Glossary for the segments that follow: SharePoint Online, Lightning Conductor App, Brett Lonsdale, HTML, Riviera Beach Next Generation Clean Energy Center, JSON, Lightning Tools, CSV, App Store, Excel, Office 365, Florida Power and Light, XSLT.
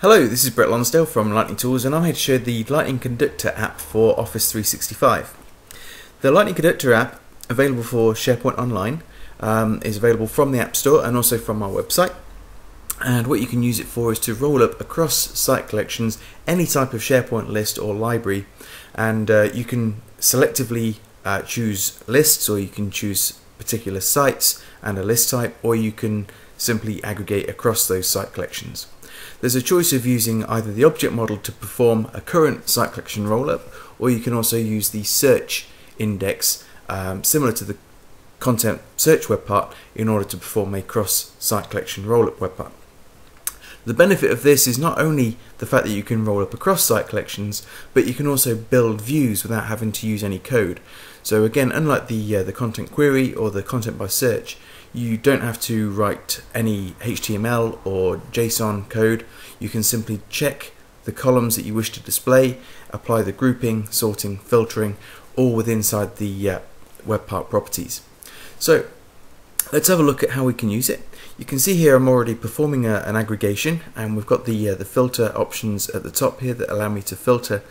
Hello, this is Brett Lonsdale from Lightning Tools, and I'm here to show the Lightning Conductor app for Office 365. The Lightning Conductor app, available for SharePoint Online, is available from the App Store and also from our website. And what you can use it for is to roll up across site collections any type of SharePoint list or library, and you can selectively choose lists, or you can choose particular sites and a list type, or you can simply aggregate across those site collections. There's a choice of using either the object model to perform a current site collection rollup, or you can also use the search index, similar to the content search web part, in order to perform a cross site collection rollup web part. The benefit of this is not only the fact that you can roll up across site collections, but you can also build views without having to use any code. So again, unlike the content query or the content by search, you don't have to write any HTML or JSON code. You can simply check the columns that you wish to display, apply the grouping, sorting, filtering, all within inside the web part properties. So let's have a look at how we can use it. You can see here I'm already performing an aggregation, and we've got the filter options at the top here that allow me to filter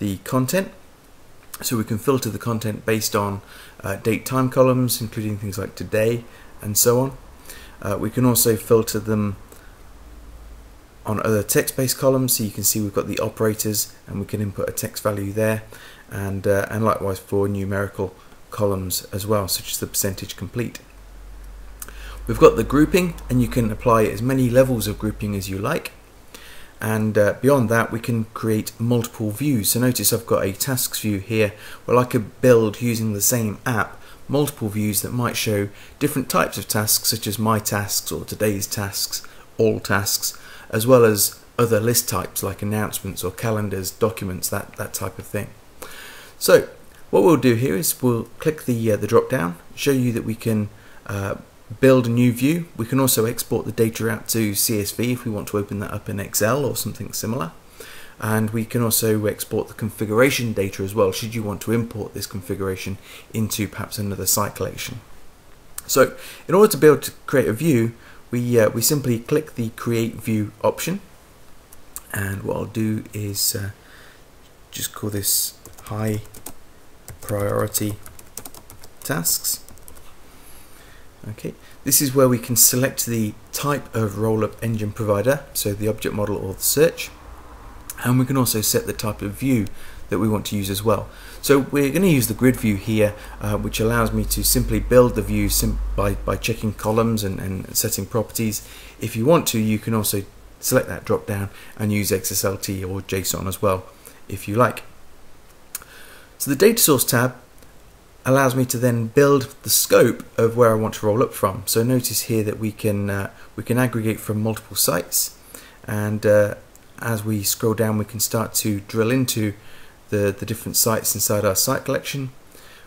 the content. So we can filter the content based on date time columns, including things like today and so on. We can also filter them on other text-based columns, so you can see we've got the operators and we can input a text value there, and likewise for numerical columns as well, such as the percentage complete. We've got the grouping, and you can apply as many levels of grouping as you like. And beyond that, we can create multiple views. So notice I've got a tasks view here where I could build, using the same app, multiple views that might show different types of tasks, such as my tasks or today's tasks, all tasks, as well as other list types like announcements or calendars, documents, that type of thing. So what we'll do here is we'll click the drop down, show you that we can build a new view. We can also export the data out to CSV if we want to open that up in Excel or something similar, and we can also export the configuration data as well, should you want to import this configuration into perhaps another site collection. So in order to be able to create a view, we simply click the create view option, and what I'll do is just call this high priority tasks. Okay, this is where we can select the type of rollup engine provider, so the object model or the search, and we can also set the type of view that we want to use as well. So we're going to use the grid view here, which allows me to simply build the view by checking columns and setting properties. If you want to, you can also select that drop down and use XSLT or JSON as well, if you like. So the data source tab allows me to then build the scope of where I want to roll up from. So notice here that we can aggregate from multiple sites, and as we scroll down, we can start to drill into the different sites inside our site collection.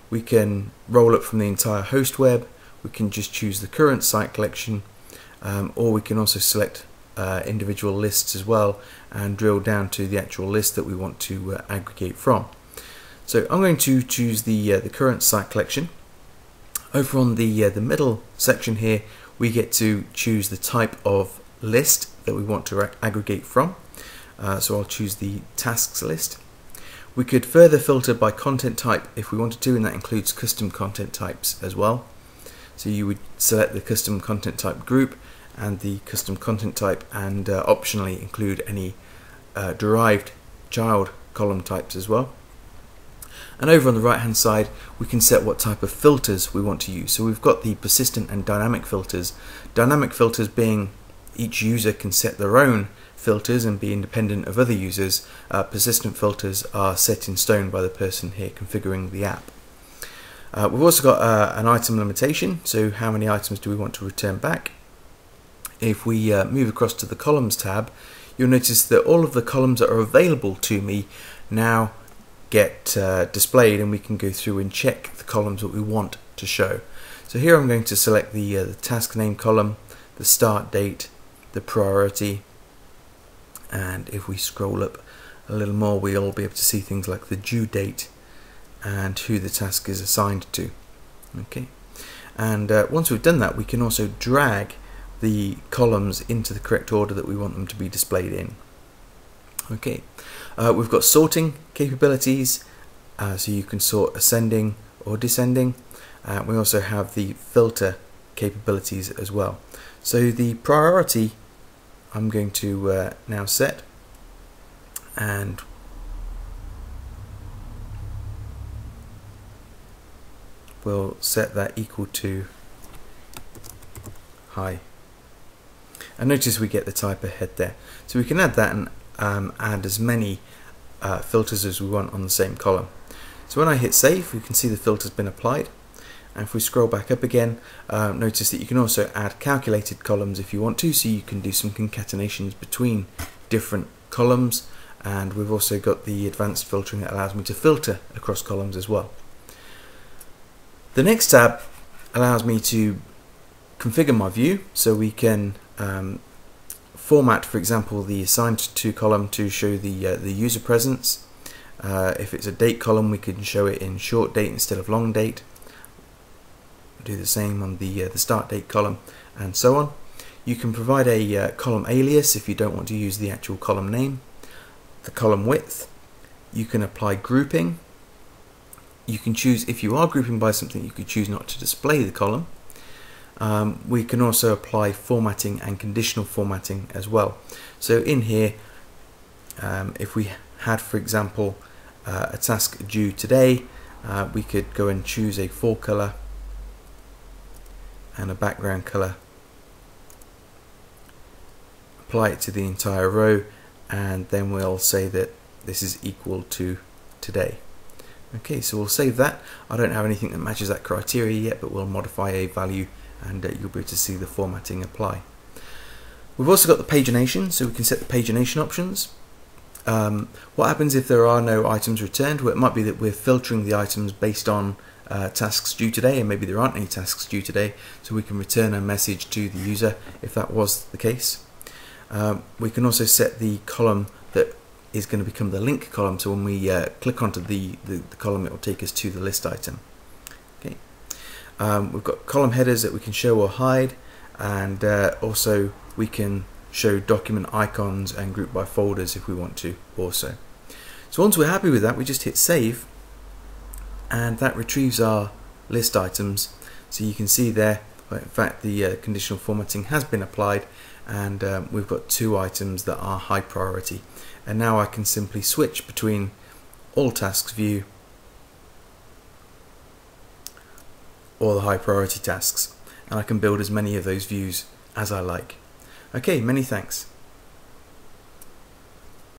We can roll up from the entire host web. We can just choose the current site collection, or we can also select individual lists as well and drill down to the actual list that we want to aggregate from. So I'm going to choose the current site collection. Over on the middle section here, we get to choose the type of list that we want to aggregate from. So I'll choose the tasks list. We could further filter by content type if we wanted to, and that includes custom content types as well. So you would select the custom content type group and the custom content type, and optionally include any derived child column types as well. And over on the right hand side, we can set what type of filters we want to use. So we've got the persistent and dynamic filters. Dynamic filters being each user can set their own filters and be independent of other users. Persistent filters are set in stone by the person here configuring the app. We've also got an item limitation, so how many items do we want to return back? If we move across to the columns tab, you'll notice that all of the columns that are available to me now get displayed, and we can go through and check the columns that we want to show. So here I'm going to select the task name column, the start date, the priority, and if we scroll up a little more, we'll be able to see things like the due date and who the task is assigned to. Okay, and once we've done that, we can also drag the columns into the correct order that we want them to be displayed in. Okay, we've got sorting capabilities, so you can sort ascending or descending. We also have the filter capabilities as well. So the priority I'm going to now set, and we'll set that equal to high. And notice we get the type ahead there. So we can add that and add as many filters as we want on the same column. So when I hit save, we can see the filter's been applied. And if we scroll back up again, notice that you can also add calculated columns if you want to, so you can do some concatenations between different columns. And we've also got the advanced filtering that allows me to filter across columns as well. The next tab allows me to configure my view, so we can format, for example, the assigned to column to show the user presence. If it's a date column, we can show it in short date instead of long date. Do the same on the start date column, and so on. You can provide a column alias if you don't want to use the actual column name. The column width. You can apply grouping. You can choose, if you are grouping by something, you could choose not to display the column. We can also apply formatting and conditional formatting as well. So in here, if we had, for example, a task due today, we could go and choose a forecolor and a background color, apply it to the entire row, and then we'll say that this is equal to today. Okay, so we'll save that. I don't have anything that matches that criteria yet, but we'll modify a value and you'll be able to see the formatting apply. We've also got the pagination, so we can set the pagination options. What happens if there are no items returned? Well, it might be that we're filtering the items based on tasks due today, and maybe there aren't any tasks due today, so we can return a message to the user if that was the case. We can also set the column that is going to become the link column, so when we click onto the column, it will take us to the list item. Okay, we've got column headers that we can show or hide, and also we can show document icons and group by folders if we want to also. So once we're happy with that, we just hit save, and that retrieves our list items. So you can see there, in fact, the conditional formatting has been applied, and we've got two items that are high priority. And now I can simply switch between all tasks view or the high priority tasks, and I can build as many of those views as I like. Okay, many thanks.